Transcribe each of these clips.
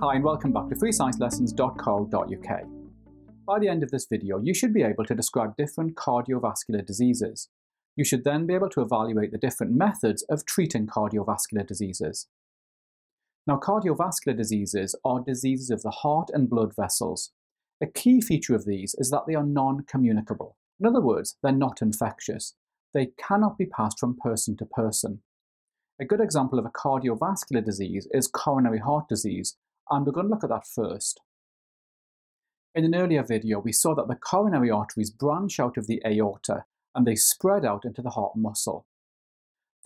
Hi and welcome back to freesciencelessons.co.uk. By the end of this video, you should be able to describe different cardiovascular diseases. You should then be able to evaluate the different methods of treating cardiovascular diseases. Now, cardiovascular diseases are diseases of the heart and blood vessels. A key feature of these is that they are non-communicable. In other words, they're not infectious. They cannot be passed from person to person. A good example of a cardiovascular disease is coronary heart disease, and we're going to look at that first. In an earlier video, we saw that the coronary arteries branch out of the aorta and they spread out into the heart muscle.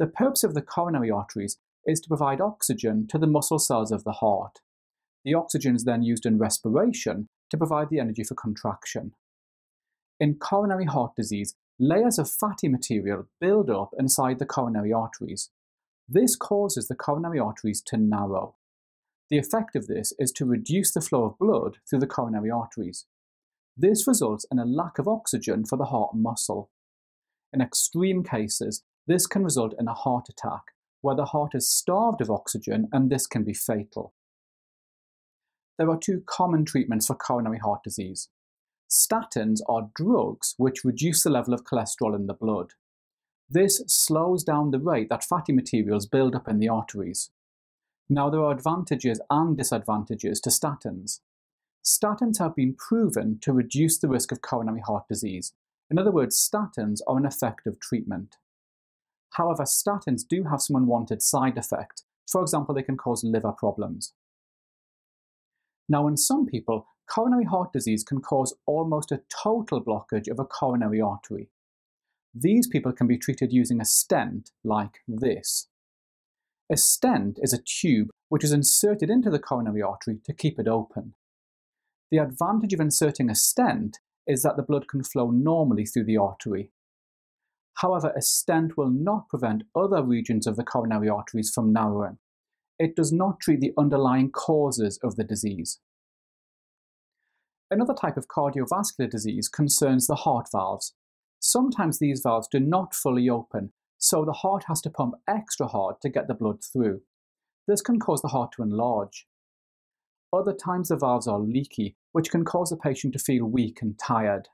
The purpose of the coronary arteries is to provide oxygen to the muscle cells of the heart. The oxygen is then used in respiration to provide the energy for contraction. In coronary heart disease, layers of fatty material build up inside the coronary arteries. This causes the coronary arteries to narrow. The effect of this is to reduce the flow of blood through the coronary arteries. This results in a lack of oxygen for the heart muscle. In extreme cases, this can result in a heart attack, where the heart is starved of oxygen, and this can be fatal. There are two common treatments for coronary heart disease. Statins are drugs which reduce the level of cholesterol in the blood. This slows down the rate that fatty materials build up in the arteries. Now, there are advantages and disadvantages to statins. Statins have been proven to reduce the risk of coronary heart disease. In other words, statins are an effective treatment. However, statins do have some unwanted side effects. For example, they can cause liver problems. Now, in some people, coronary heart disease can cause almost a total blockage of a coronary artery. These people can be treated using a stent like this. A stent is a tube which is inserted into the coronary artery to keep it open. The advantage of inserting a stent is that the blood can flow normally through the artery. However, a stent will not prevent other regions of the coronary arteries from narrowing. It does not treat the underlying causes of the disease. Another type of cardiovascular disease concerns the heart valves. Sometimes these valves do not fully open, so the heart has to pump extra hard to get the blood through. This can cause the heart to enlarge. Other times the valves are leaky, which can cause the patient to feel weak and tired.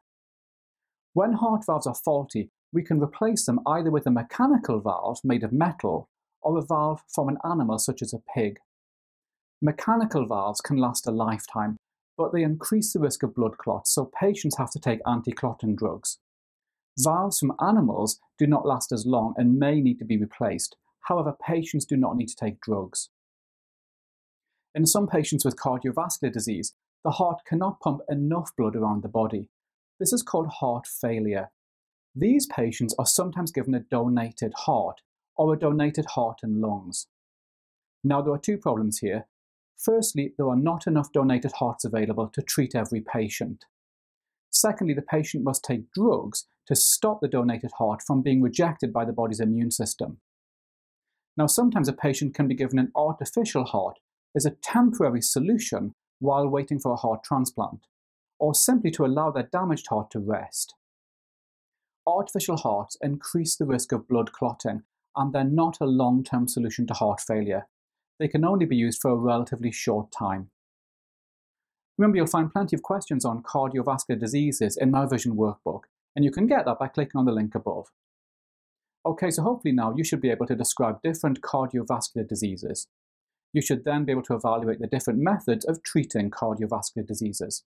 When heart valves are faulty, we can replace them either with a mechanical valve made of metal or a valve from an animal such as a pig. Mechanical valves can last a lifetime, but they increase the risk of blood clots, so patients have to take anti-clotting drugs. Valves from animals do not last as long and may need to be replaced. However, patients do not need to take drugs. In some patients with cardiovascular disease, the heart cannot pump enough blood around the body. This is called heart failure. These patients are sometimes given a donated heart or a donated heart and lungs. Now, there are two problems here. Firstly, there are not enough donated hearts available to treat every patient. Secondly, the patient must take drugs to stop the donated heart from being rejected by the body's immune system. Now, sometimes a patient can be given an artificial heart as a temporary solution while waiting for a heart transplant, or simply to allow their damaged heart to rest. Artificial hearts increase the risk of blood clotting, and they're not a long-term solution to heart failure. They can only be used for a relatively short time. Remember, you'll find plenty of questions on cardiovascular diseases in my revision workbook, and you can get that by clicking on the link above. Okay, so hopefully now you should be able to describe different cardiovascular diseases. You should then be able to evaluate the different methods of treating cardiovascular diseases.